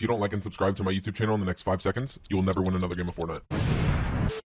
If you don't like and subscribe to my YouTube channel in the next 5 seconds, you'll never win another game of Fortnite.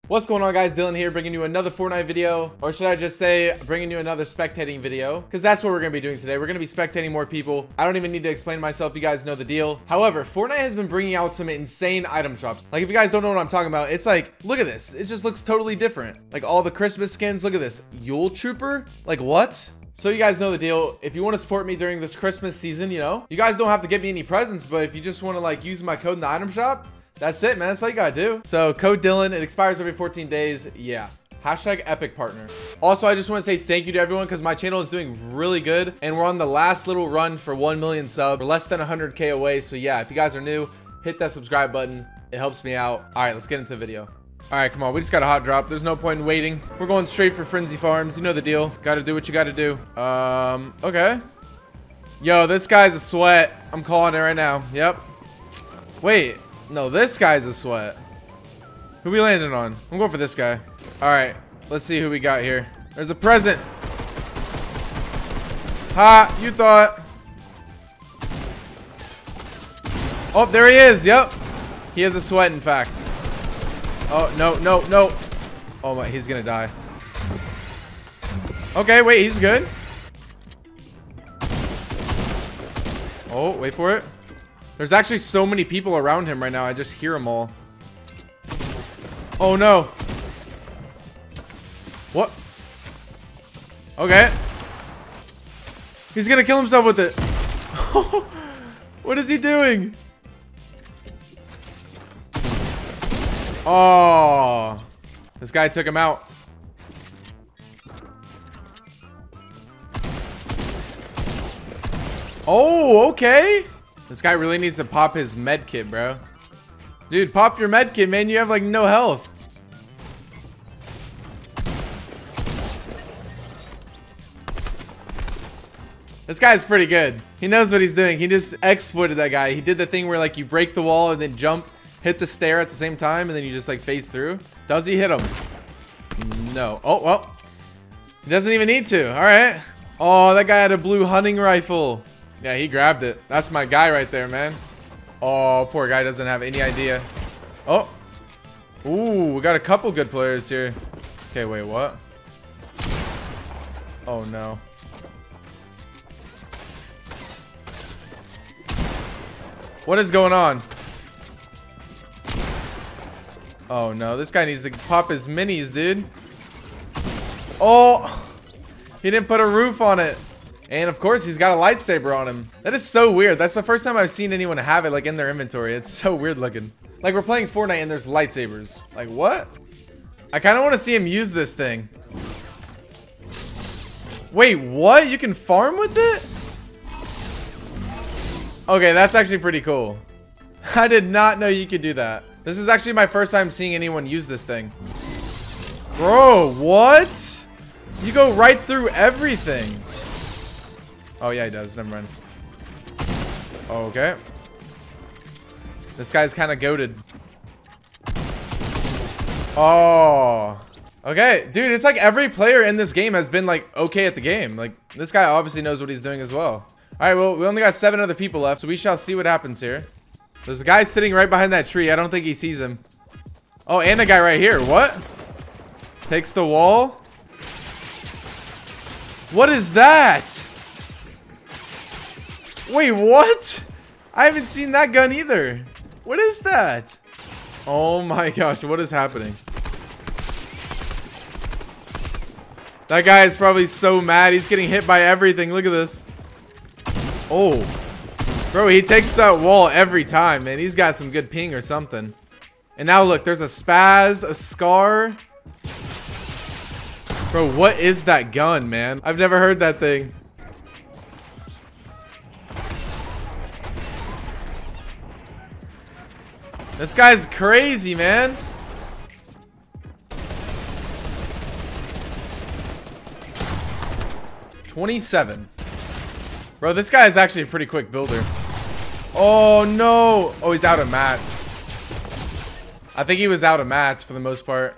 What's going on, guys? Dylan here, bringing you another Fortnite video, or should I just say bringing you another spectating video, because that's what we're going to be doing today. We're going to be spectating more people. I don't even need to explain myself. You guys know the deal. However, Fortnite has been bringing out some insane item shops. Like, if you guys don't know what I'm talking about, it's like, look at this. It just looks totally different. Like all the Christmas skins. Look at this. Yule Trooper? Like what? So you guys know the deal. If you want to support me during this Christmas season, you know, you guys don't have to get me any presents, but if you just want to like use my code in the item shop, that's it, man. That's all you gotta do. So code Dylan, it expires every 14 days. Yeah. Hashtag epic partner. Also, I just want to say thank you to everyone because my channel is doing really good and we're on the last little run for 1 million subs. We're less than 100K away. So yeah, if you guys are new, hit that subscribe button. It helps me out. All right, let's get into the video. All right, come on. We just got a hot drop. There's no point in waiting. We're going straight for Frenzy Farms. You know the deal. Got to do what you got to do. Okay. Yo, this guy's a sweat. I'm calling it right now. Yep. Wait. No, this guy's a sweat. Who we landing on? I'm going for this guy. All right. Let's see who we got here. There's a present. Ha, you thought. Oh, there he is. Yep. He is a sweat, in fact. Oh, no, no, no. Oh my, he's gonna die. Okay, wait, he's good. Oh, wait for it. There's actually so many people around him right now. I just hear them all. Oh no. What? Okay. He's gonna kill himself with it. What is he doing? Oh, this guy took him out. Oh, okay. This guy really needs to pop his med kit, bro. Dude, pop your med kit, man. You have like no health. This guy's pretty good. He knows what he's doing. He just exploited that guy. He did the thing where like you break the wall and then jump, hit the stair at the same time, and then you just like phase through. Does he hit him? No. Oh, well. He doesn't even need to. All right. Oh, that guy had a blue hunting rifle. Yeah, he grabbed it. That's my guy right there, man. Oh, poor guy doesn't have any idea. Oh. Ooh, we got a couple good players here. Okay, wait, what? Oh, no. What is going on? Oh no, this guy needs to pop his minis, dude. Oh, he didn't put a roof on it. And of course, he's got a lightsaber on him. That is so weird. That's the first time I've seen anyone have it like in their inventory. It's so weird looking. Like we're playing Fortnite and there's lightsabers. Like what? I kind of want to see him use this thing. Wait, what? You can farm with it? Okay, that's actually pretty cool. I did not know you could do that. This is actually my first time seeing anyone use this thing. Bro, what? You go right through everything. Oh, yeah, he does. Never mind. Okay. This guy's kind of goated. Oh. Okay, dude, it's like every player in this game has been, like, okay at the game. Like, this guy obviously knows what he's doing as well. All right, well, we only got 7 other people left, so we shall see what happens here. There's a guy sitting right behind that tree. I don't think he sees him. Oh, and a guy right here. What? Takes the wall. What is that? Wait, what? I haven't seen that gun either. What is that? Oh my gosh, what is happening? That guy is probably so mad. He's getting hit by everything. Look at this. Oh. Bro, he takes that wall every time, man. He's got some good ping or something. And now look, there's a spaz, a scar. Bro, what is that gun, man? I've never heard that thing. This guy's crazy, man. $27. Bro, this guy is actually a pretty quick builder. Oh, no. Oh, he's out of mats. I think he was out of mats for the most part.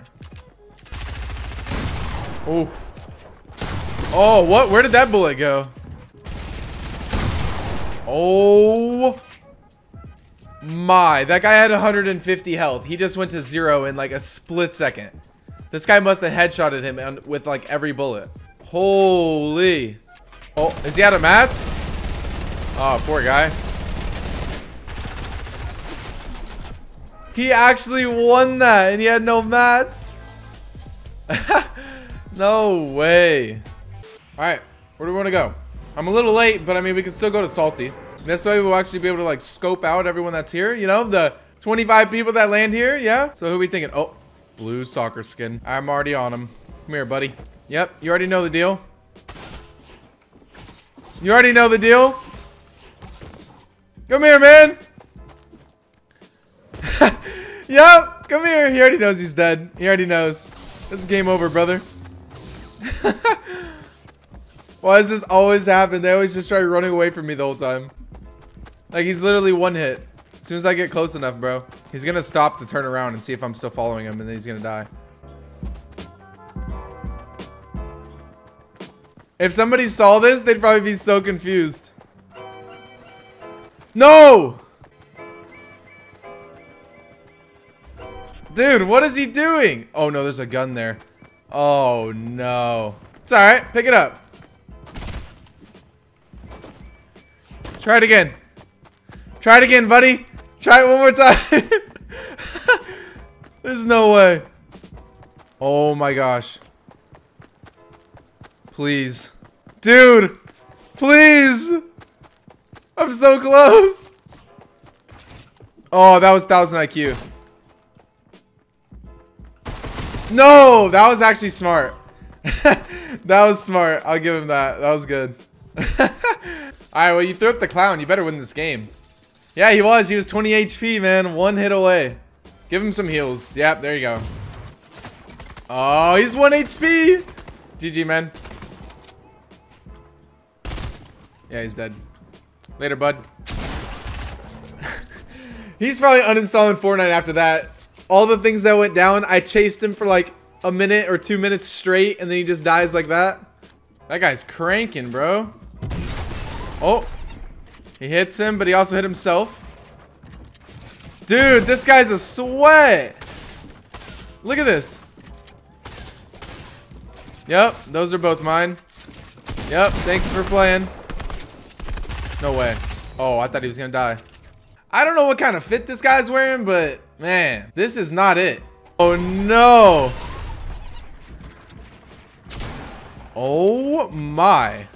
Oh. Oh, what? Where did that bullet go? Oh. my, that guy had 150 health. He just went to 0 in like a split second. This guy must have headshotted him with like every bullet. Holy. Oh, is he out of mats? Oh, poor guy. He actually won that and he had no mats. No way. All right, where do we want to go? I'm a little late, but I mean, we can still go to Salty. This way we'll actually be able to like scope out everyone that's here. You know, the 25 people that land here. Yeah. So who are we thinking? Oh, blue soccer skin. I'm already on him. Come here, buddy. Yep. You already know the deal. You already know the deal. Come here, man. Yep. Come here. He already knows he's dead. He already knows. It's game over, brother. Why does this always happen? They always just try running away from me the whole time. Like, he's literally one hit. As soon as I get close enough, bro, he's gonna stop to turn around and see if I'm still following him, and then he's gonna die. If somebody saw this, they'd probably be so confused. No! Dude, what is he doing? Oh no, there's a gun there. Oh no. It's all right, pick it up. Try it again. Try it again, buddy. Try it one more time. There's no way. Oh my gosh. Please. Dude, please. I'm so close. Oh, that was 1000 IQ. No, that was actually smart. That was smart. I'll give him that. That was good. All right, well, you threw up the clown. You better win this game. Yeah, he was. He was 20 HP, man. One hit away. Give him some heals. Yep, there you go. Oh, he's 1 HP. GG, man. Yeah, he's dead. Later, bud. He's probably uninstalling Fortnite after that. All the things that went down, I chased him for like a minute or 2 minutes straight, and then he just dies like that. That guy's cranking, bro. Oh, he hits him, but he also hit himself. Dude, this guy's a sweat. Look at this. Yep, those are both mine. Yep, thanks for playing. No way. Oh, I thought he was gonna die. I don't know what kind of fit this guy's wearing, but man, this is not it. Oh no. Oh my.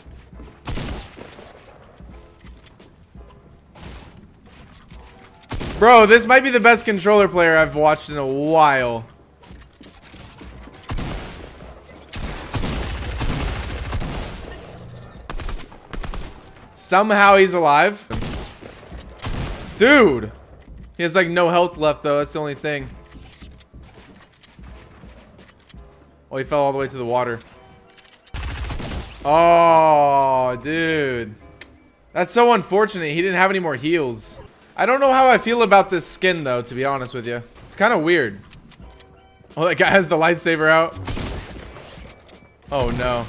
Bro, this might be the best controller player I've watched in a while. Somehow he's alive. Dude. He has like no health left though, that's the only thing. Oh, he fell all the way to the water. Oh, dude. That's so unfortunate, he didn't have any more heals. I don't know how I feel about this skin though, to be honest with you. It's kind of weird. Oh, that guy has the lightsaber out. Oh no.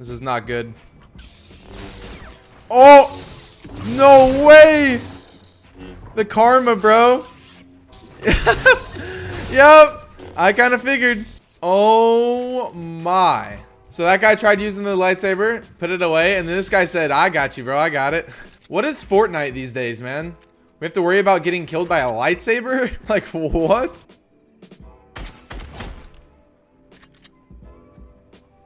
This is not good. Oh, no way. The karma, bro. Yep, I kind of figured. Oh my. So that guy tried using the lightsaber, put it away, and then this guy said, I got you, bro. I got it. What is Fortnite these days, man? We have to worry about getting killed by a lightsaber? Like, what?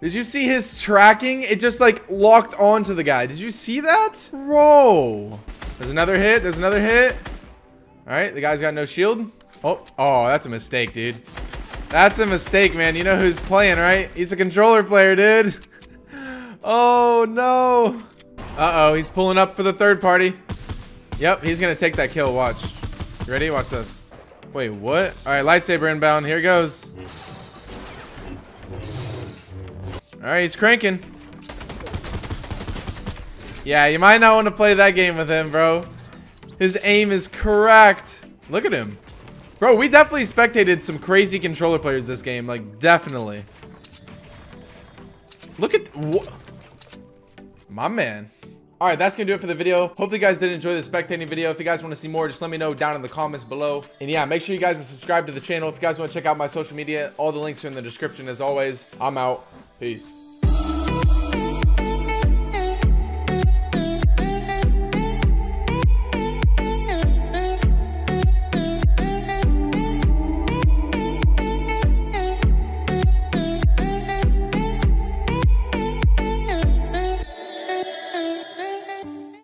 Did you see his tracking? It just like locked onto the guy. Did you see that? Bro. There's another hit. There's another hit. All right. The guy's got no shield. Oh, oh, that's a mistake, dude. That's a mistake, man. You know who's playing, right? He's a controller player, dude. Oh, no. Uh-oh. He's pulling up for the third party. Yep. He's going to take that kill. Watch. You ready? Watch this. Wait, what? All right. Lightsaber inbound. Here goes. All right, he's cranking. Yeah, you might not want to play that game with him, bro. His aim is correct. Look at him. Bro, we definitely spectated some crazy controller players this game. Like, definitely. Look at... My man. All right, that's gonna do it for the video. Hopefully you guys did enjoy the spectating video. If you guys want to see more, just let me know down in the comments below. And yeah, make sure you guys are subscribed to the channel. If you guys want to check out my social media, all the links are in the description as always. I'm out. Peace.